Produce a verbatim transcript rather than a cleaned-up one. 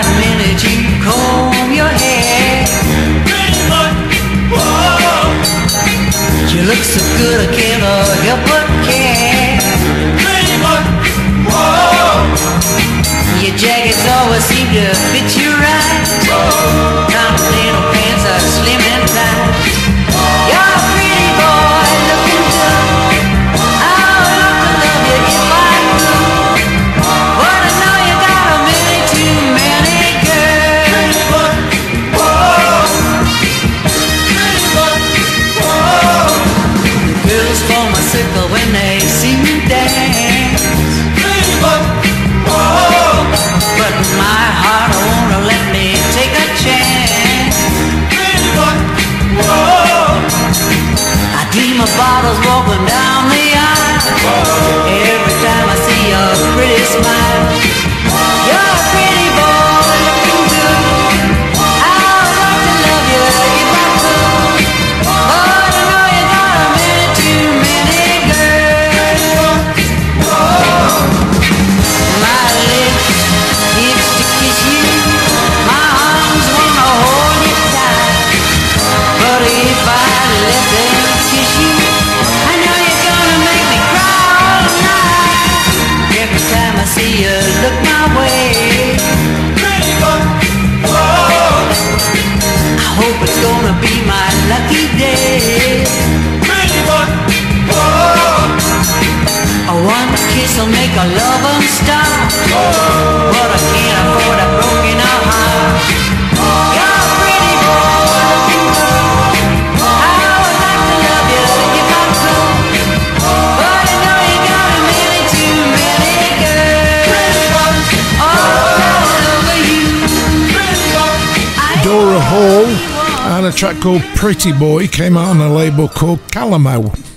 that minute you comb your hair. Pretty boy, whoa. You look so good I cannot help but care. Pretty boy, whoa. Your jackets always seem to fit you right. Whoa. Continental pants are slim and tight. You're a pretty boy looking good. When they see me dance, pretty boy, whoa. But my heart won't let me take a chance. Pretty boy, whoa. I dream of bottles walking down the aisle. Whoa. Every time I see a pretty smile. Whoa. You're a pretty boy looking good. I would love to love you if I could. But I know you got a minute too many. Look my way, pretty boy, whoa. I hope it's gonna be my lucky day, pretty boy, whoa. One kiss will make a love unstop, whoa. But I can't afford a broken heart. You're a pretty boy, looking good. I would like to love you if I could, but I know you got a minute too many girls. Dora Hall and a track called Pretty Boy came out on a label called Calamo.